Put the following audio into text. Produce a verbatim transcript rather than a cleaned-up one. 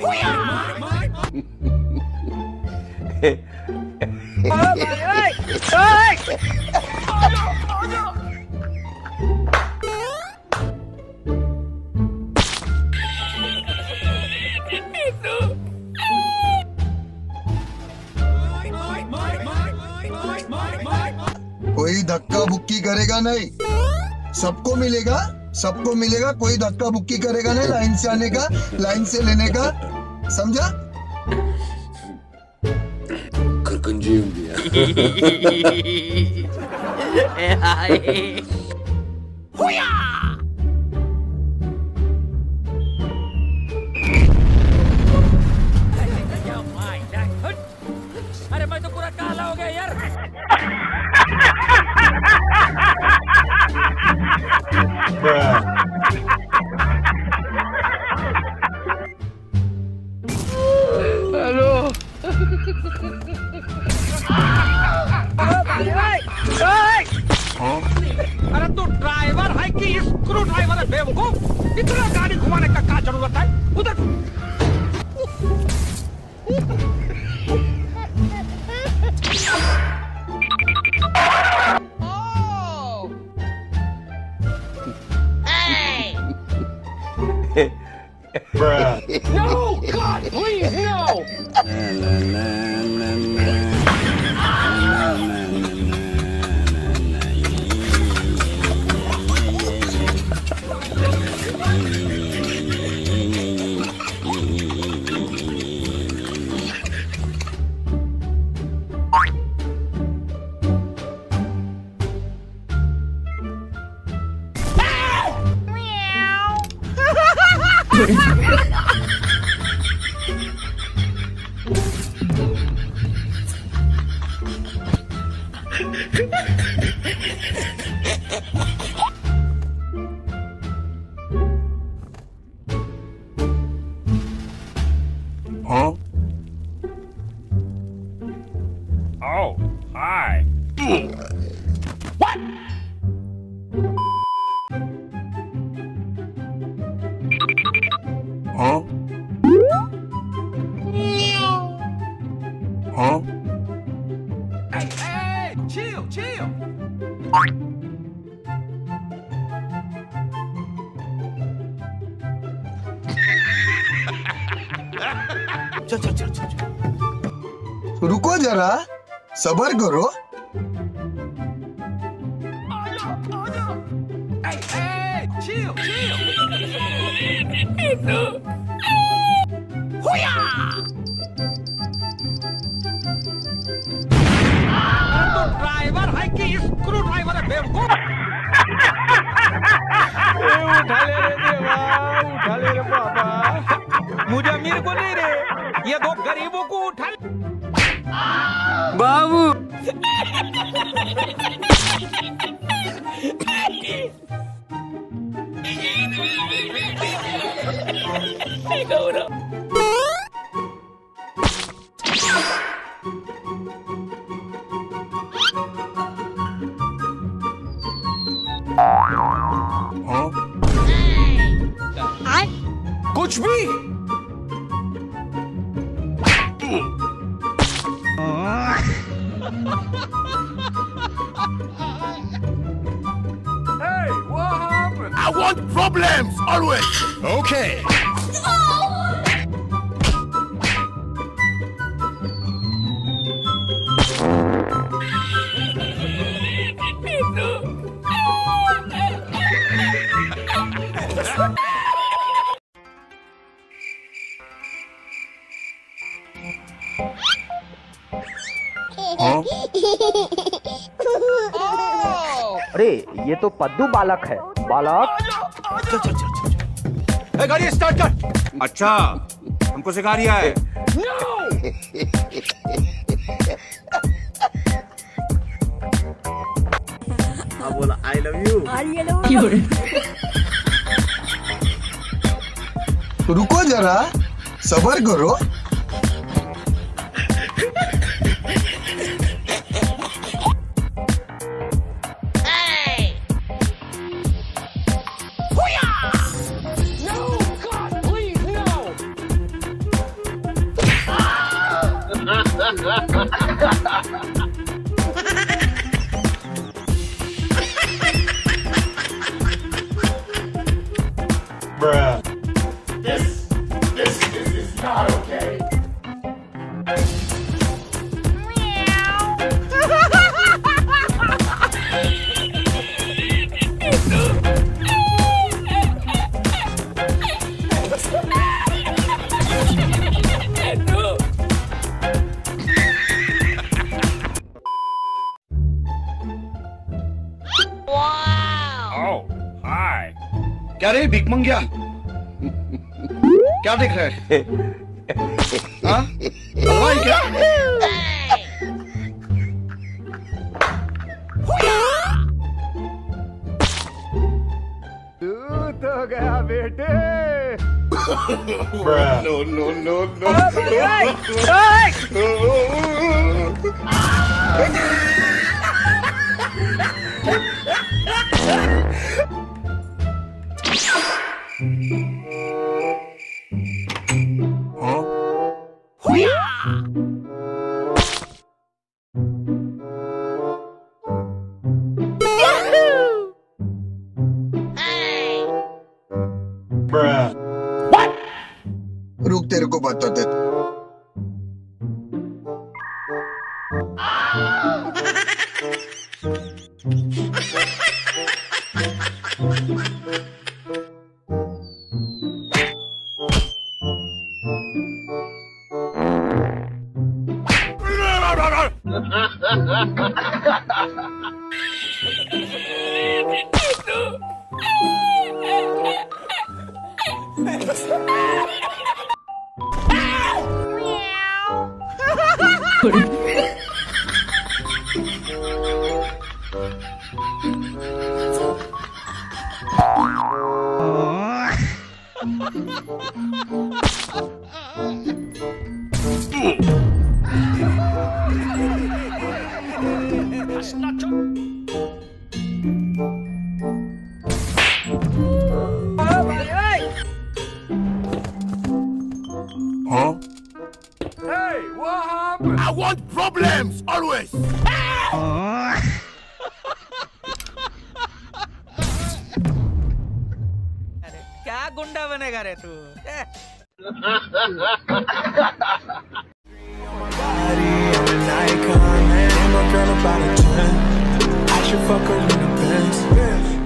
कोई धक्का बुक्की करेगा नहीं, सबको मिलेगा, सबको मिलेगा। कोई धक्का बुक्की करेगा नहीं, लाइन से आने का, लाइन से लेने का, समझा? खरकंजी होंगी यार। अरे मैं तो पूरा काला हो गया यार। हेलो अरे तू ड्राइवर है कि स्क्रू ड्राइवर है बेवकूफ? इतना गाड़ी घुमाने का क्या जरूरत है? उधर Bruh. No, God, please, no! Huh? Oh, hi. What? Huh? Huh? Hey, hey, chill, chill. चल चल चल चल रुको जरा, सबर करो। ड्राइवर है कि स्क्रू ड्राइवर है बेवकूफ? उठा ले रे बाबा, उठा ले रे बाबा, मुझे अमीर को नहीं रे, ये दो गरीबों को उठा ले बाबू। हाँ? कुछ भी Hey, what happened? I want problems always. Okay. हाँ? अरे ये तो पद्दू बालक है, बालक। चल चल चल चल। ए गाड़ी स्टार्ट कर। अच्छा, हमको सिखा रहा है। हाँ बोला I love you. I love you. रुको जरा, सबर करो। Bruh. This, this, this is not okay. Wow. Oh, hi. क्या रे भीख मंगिया क्या देख रहा है? हाँ? हलवाई क्या? तू तो गया बेटे। नो नो नो नो रुक तेरे को बात बताते I want problems always. अरे क्या गुंडा बनेगा रे तू? I should fuck her in the best.